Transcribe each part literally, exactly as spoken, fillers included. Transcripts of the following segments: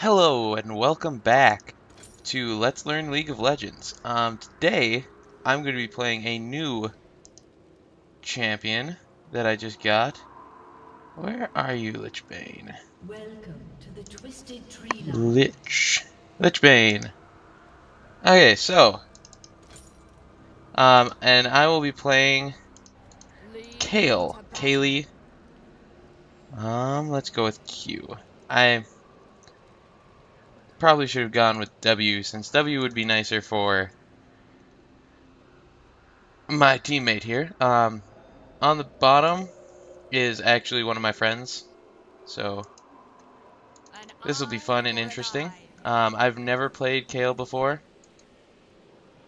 Hello and welcome back to Let's Learn League of Legends. Um, today I'm going to be playing a new champion that I just got. Where are you, Lich Bane? Welcome to the Twisted Tree Line. Lich, Lich Bane. Okay, so um, and I will be playing Kayle, Kayle. Um, let's go with Q. I. Probably should have gone with W, since W would be nicer for my teammate here. Um, on the bottom is actually one of my friends, so this will be fun and interesting. Um, I've never played Kayle before,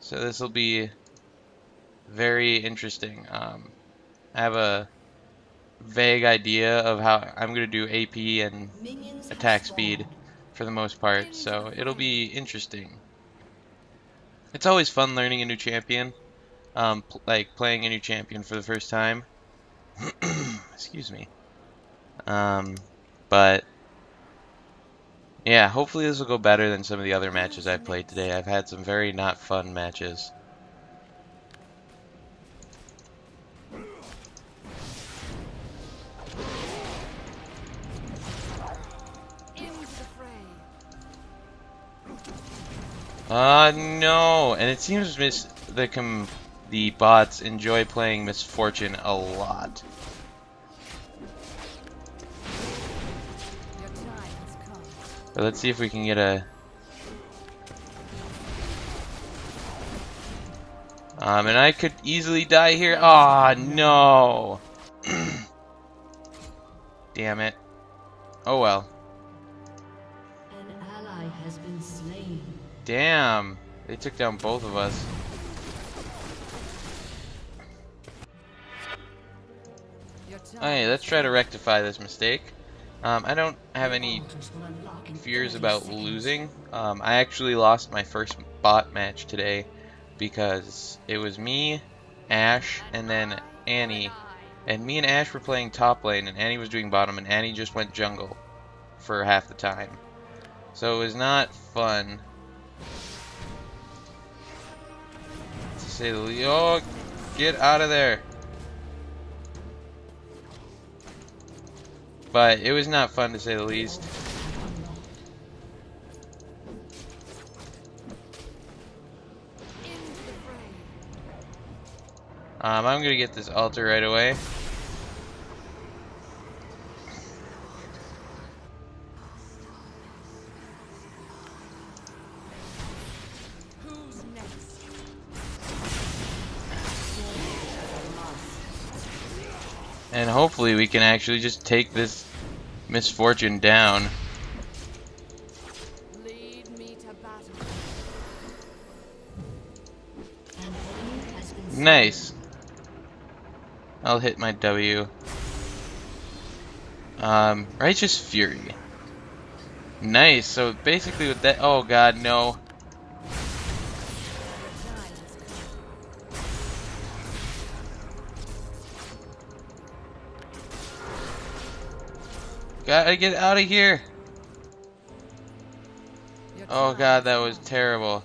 so this will be very interesting. Um, I have a vague idea of how I'm going to do A P and attack speed for the most part, so it'll be interesting. It's always fun learning a new champion, um, pl like playing a new champion for the first time. Excuse me. Um, but yeah, hopefully this will go better than some of the other matches I've played today. I've had some very not fun matches. Uh, no, and it seems mis the, com the bots enjoy playing Misfortune a lot. But let's see if we can get a... Um, and I could easily die here. Aw, oh, no! Damn it. Oh well. Damn, they took down both of us. Alright, let's try to rectify this mistake. Um, I don't have any fears about losing. Um, I actually lost my first bot match today because it was me, Ashe, and then Annie. And me and Ashe were playing top lane, and Annie was doing bottom, and Annie just went jungle for half the time. So it was not fun. To say the least. Oh, get out of there. But it was not fun, to say the least. Um, I'm gonna get this altar right away. And hopefully we can actually just take this Misfortune down. Lead me to battle. Nice. I'll hit my W. Um, Righteous Fury. Nice. So basically with that... Oh god, no. Gotta get out of here! Oh god, that was terrible.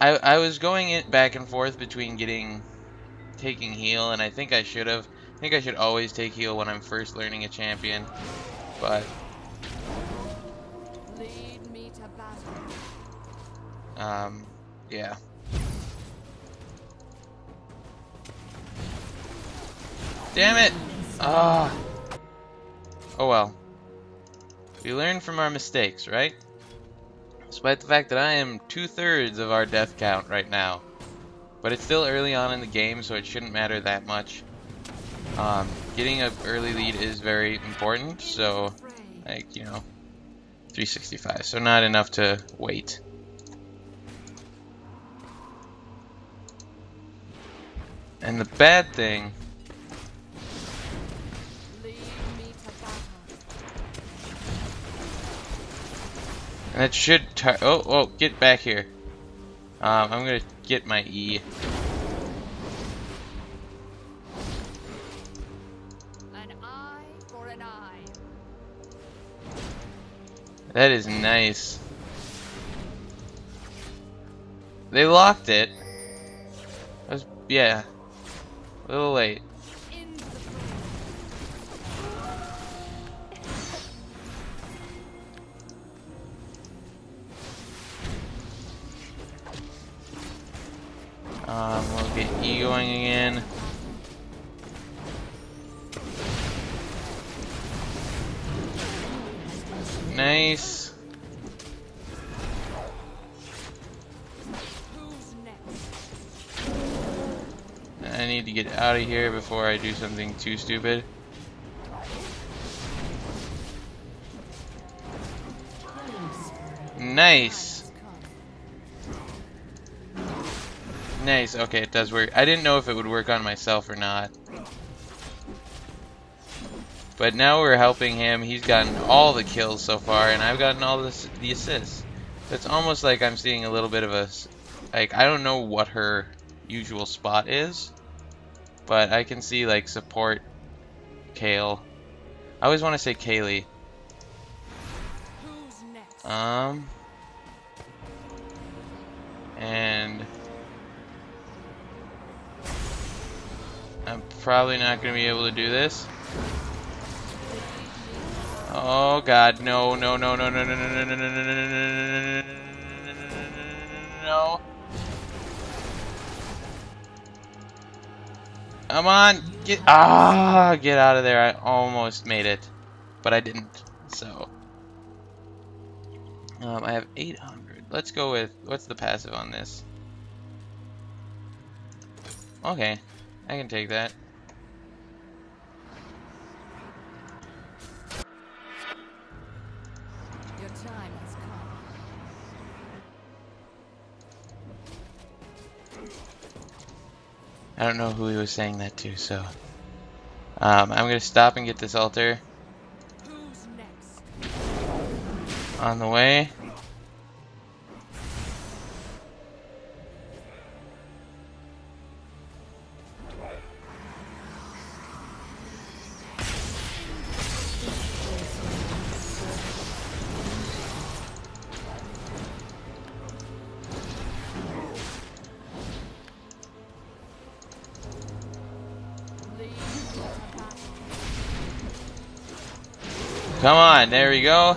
I I was going in back and forth between getting taking heal, and I think I should have. I think I should always take heal when I'm first learning a champion, but lead me to battle. Um, yeah. Damn it! Ah. Oh. Oh well. We learn from our mistakes, right? Despite the fact that I am two-thirds of our death count right now. But it's still early on in the game, so it shouldn't matter that much. Um, getting an early lead is very important, so... Like, you know... three sixty-five, so not enough to wait. And the bad thing... And it should tar- oh, oh, get back here. Um, I'm gonna get my E. An eye for an eye. That is nice. They locked it. That was, yeah. A little late. Um, we'll get E going again. Nice. I need to get out of here before I do something too stupid. Nice. Nice. Okay, it does work. I didn't know if it would work on myself or not. But now we're helping him. He's gotten all the kills so far, and I've gotten all this, the assists. It's almost like I'm seeing a little bit of a... Like, I don't know what her usual spot is, but I can see, like, support Kayle. I always want to say Kayle. Um... And... I'm probably not going to be able to do this. Oh god, no, no, no, no, no, no, no, no, no, no, no, no. Come on, get, ah, get out of there. I almost made it, but I didn't, so. Um, I have eight hundred. Let's go with, what's the passive on this? Okay, I can take that. I don't know who he was saying that to, so um, I'm gonna stop and get this altar on the way. Come on, there we go.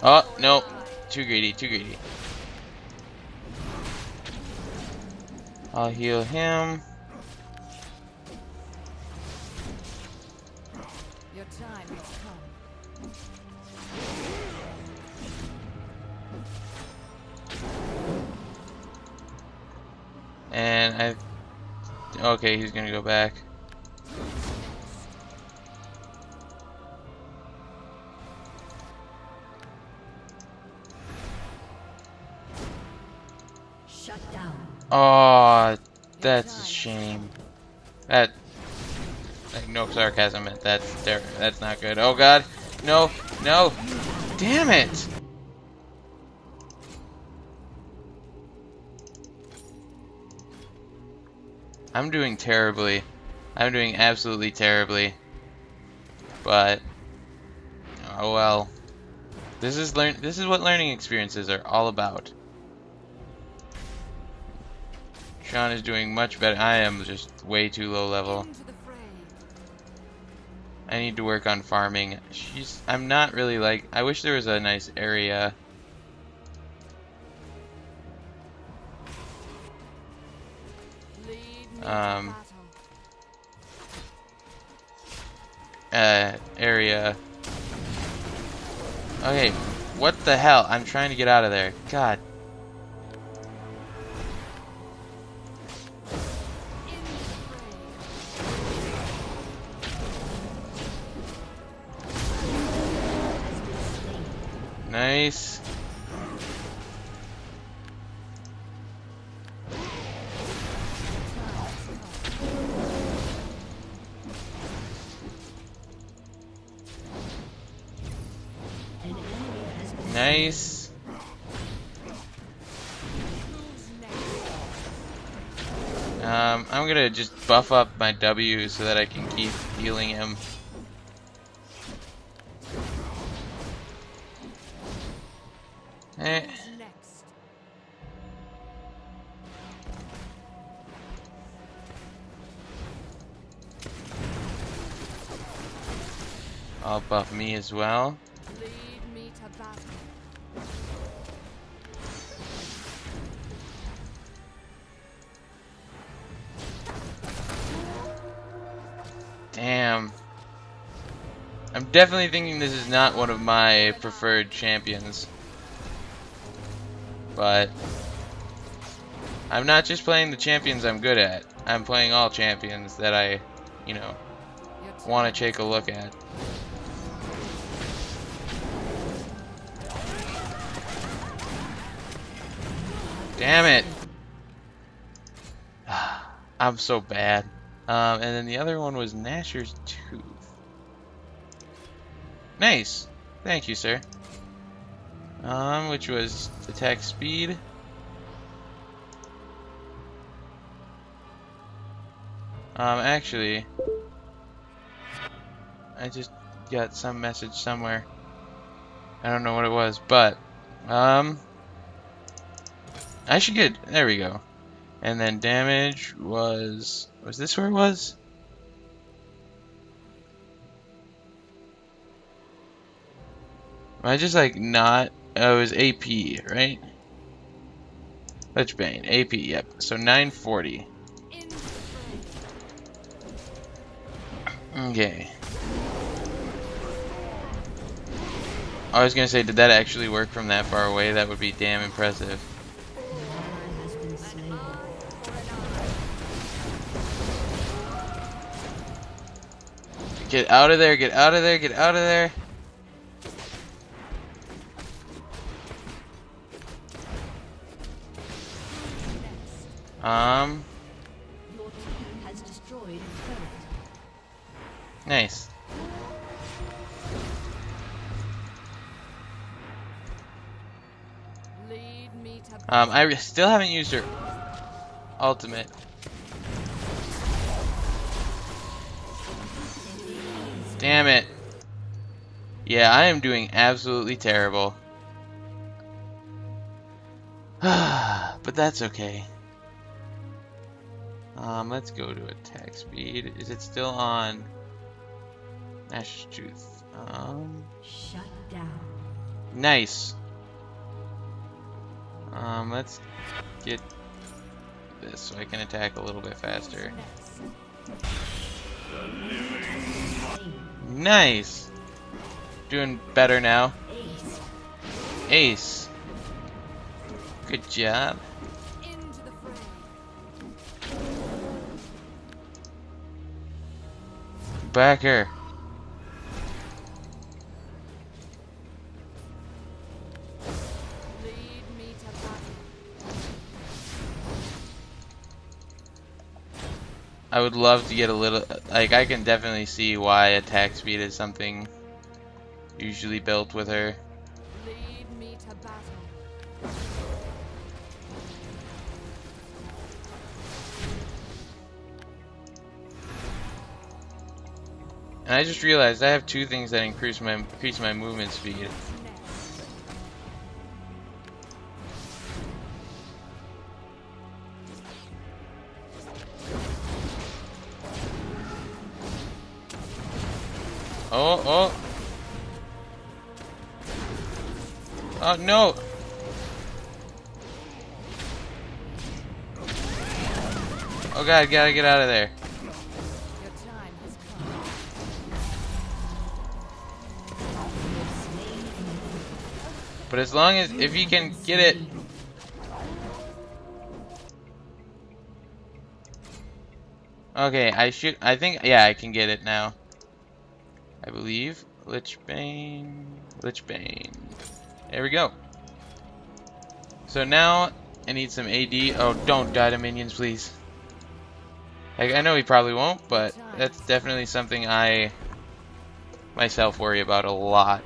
Oh, no. Too greedy, too greedy. I'll heal him. Your time has come. And I... Okay, he's gonna go back. Shut down. Oh, that's a shame. That, like, no sarcasm. That's terrible. That's not good. Oh god, no, no, damn it! I'm doing terribly. I'm doing absolutely terribly. But oh well. This is learn this is what learning experiences are all about. Sean is doing much better. I am just way too low level. I need to work on farming. She's I'm not really like I wish there was a nice area. Um, uh, area. Okay, what the hell? I'm trying to get out of there. God. Nice. Nice. Um, I'm I'm gonna just buff up my W so that I can keep healing him. Eh. I'll buff me as well. Lead me to battle. Damn. I'm definitely thinking this is not one of my preferred champions. But I'm not just playing the champions I'm good at. I'm playing all champions that I, you know, want to take a look at. Damn it! I'm so bad. Um, and then the other one was Nashor's Tooth. Nice! Thank you, sir. Um, which was attack speed. Um, actually, I just got some message somewhere. I don't know what it was, but, um... I should get... There we go. And then damage was... Was this where it was? Am I just like not... Oh, it was A P, right? Lich Bane. A P, yep. So nine forty. Okay. I was gonna say, did that actually work from that far away? That would be damn impressive. Get out of there, get out of there, get out of there. Um. Nice. Um, I still haven't used her ultimate. Damn it. Yeah, I am doing absolutely terrible. But that's okay. Um, let's go to attack speed. Is it still on Nashor's Tooth? Um, Shut down. Nice. Um, let's get this so I can attack a little bit faster. Nice! Doing better now. Ace. Good job. Back here. I would love to get a little, like, I can definitely see why attack speed is something usually built with her. Lead me to battle. And I just realized I have two things that increase my increase my movement speed. Oh, oh. Oh, no. Oh, God, gotta get out of there. But as long as, if you can get it. Okay, I should, I think, yeah, I can get it now. I believe. Lich Bane. Lich Bane. There we go. So now I need some A D. Oh, don't die to minions, please. I, I know he probably won't, but that's definitely something I myself worry about a lot.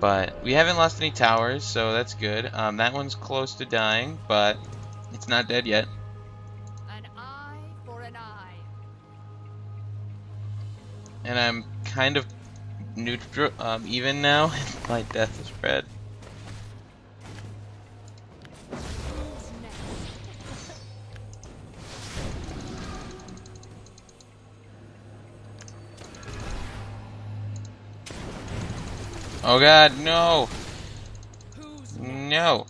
But we haven't lost any towers, so that's good. Um, that one's close to dying, but it's not dead yet. An eye for and I'm kind of neutral, um, even now. My death is red. Oh god, no! No!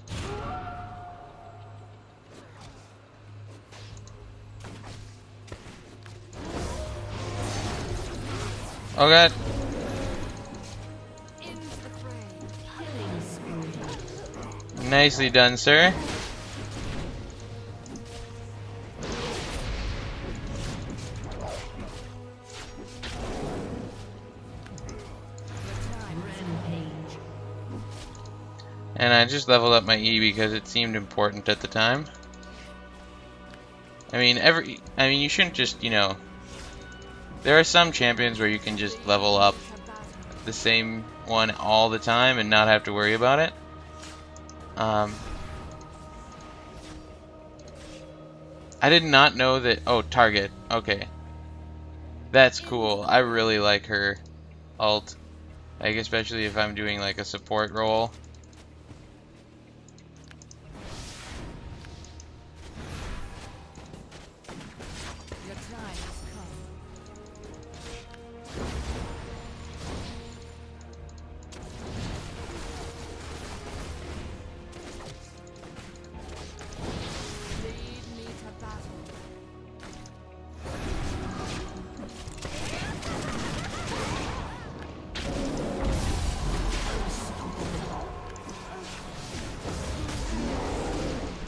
Oh god! Nicely done, sir. And I just leveled up my E because it seemed important at the time. I mean, every... I mean, you shouldn't just, you know... There are some champions where you can just level up the same one all the time and not have to worry about it. Um... I did not know that... Oh, Target. Okay. That's cool. I really like her ult. Like, especially if I'm doing, like, a support role.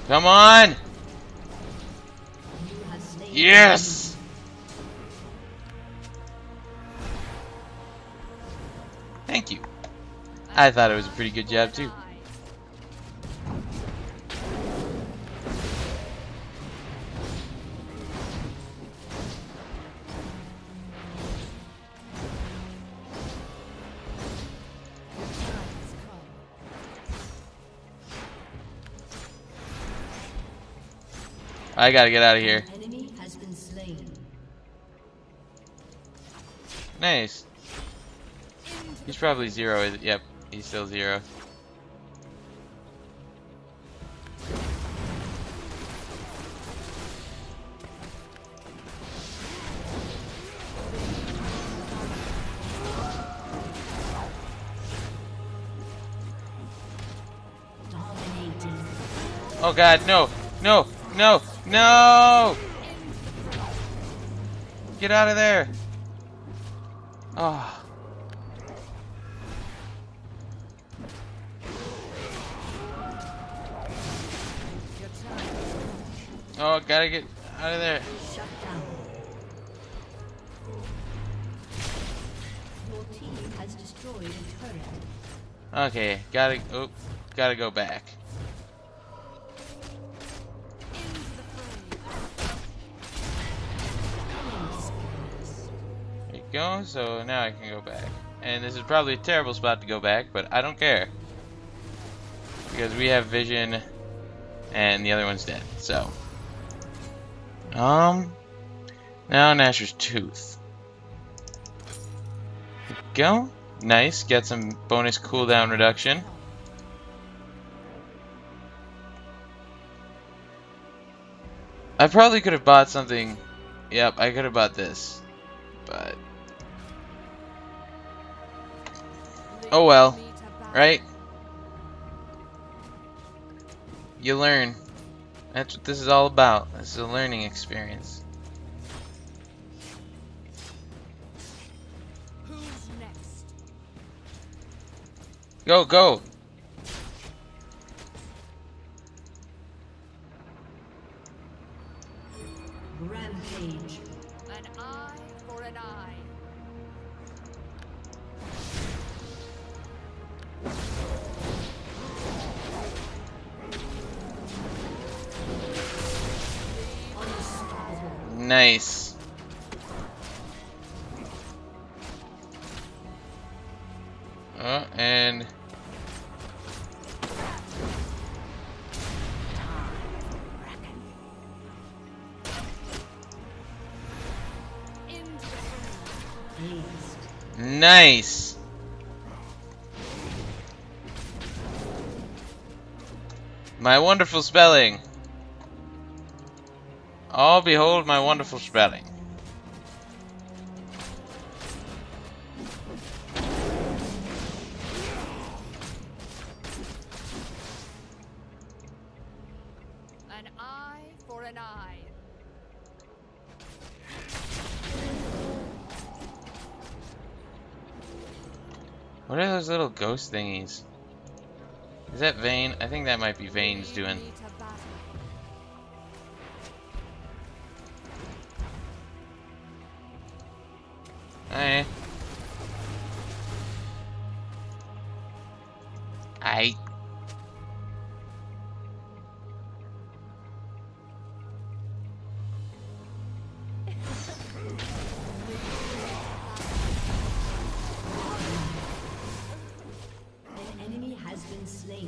Come on! Yes! Thank you. I thought it was a pretty good job too. I gotta get out of here. Enemy has been slain. Nice. He's probably zero, is it? Yep, he's still zero. Oh god, no, no, no. No! Get out of there! Oh. Oh, gotta get out of there. Shut down. Your team has destroyed a turret. Okay, gotta oh, gotta go back. Go, so now I can go back, and this is probably a terrible spot to go back, but I don't care because we have vision and the other one's dead. So um now Nashor's Tooth, go. Nice, get some bonus cooldown reduction. I probably could have bought something. Yep, I could have bought this, but oh well, right? You learn. That's what this is all about. This is a learning experience. Who's next? Go, go! Rampage. An eye for an eye. Nice. Uh, and Nice. My wonderful spelling. Oh, behold my wonderful spelling. An eye for an eye. What are those little ghost thingies? Is that Vayne? I think that might be Vayne's doing. Aye. Aye.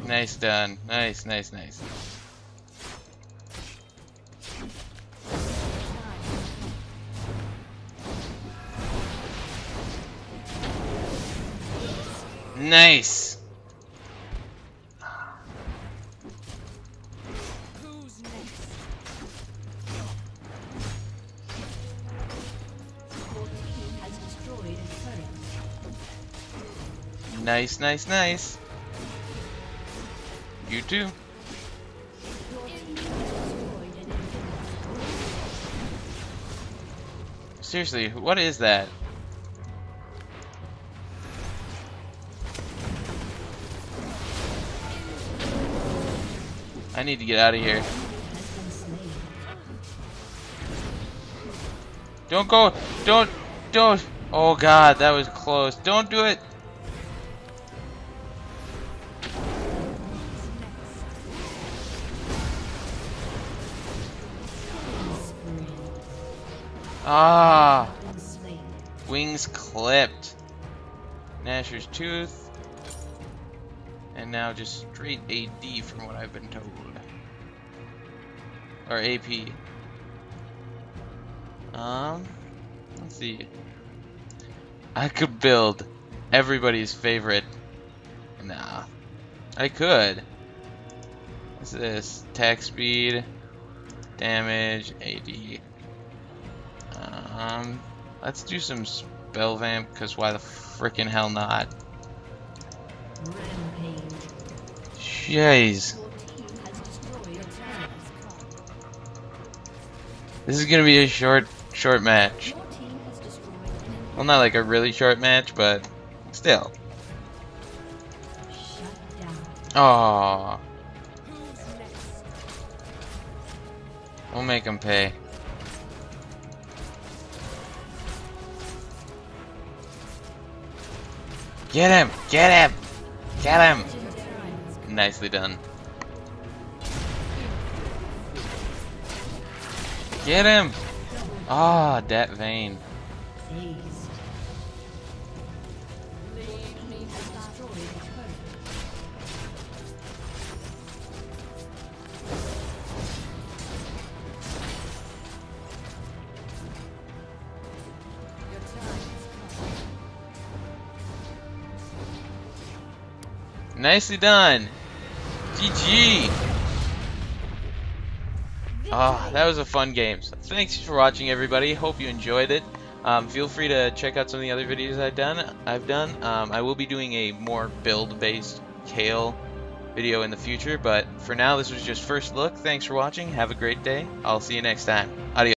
Nice done. Nice, nice, nice. Nice. Who's next? Your team has destroyed a turret. Nice, nice, nice. You too. Seriously, what is that? I need to get out of here. Don't go! Don't! Don't! Oh god, that was close. Don't do it! Ah, wings clipped. Nashor's Tooth. And now just straight A D from what I've been told. Or A P. Um, let's see. I could build everybody's favorite. Nah, I could. What's this? Attack speed, damage, A D. Um, let's do some spell vamp, cause why the frickin' hell not? Rampage. Jeez. This is gonna be a short, short match. Well, not like a really short match, but still. Aww. We'll make them pay. Get him! Get him! Get him! Nicely done. Get him! Ah, oh, that Vayne. Nicely done. G G. Ah, oh, that was a fun game. So thanks for watching, everybody. Hope you enjoyed it. Um, feel free to check out some of the other videos I've done. I've done. Um, I will be doing a more build-based Kayle video in the future, but for now, this was just first look. Thanks for watching. Have a great day. I'll see you next time. Adios.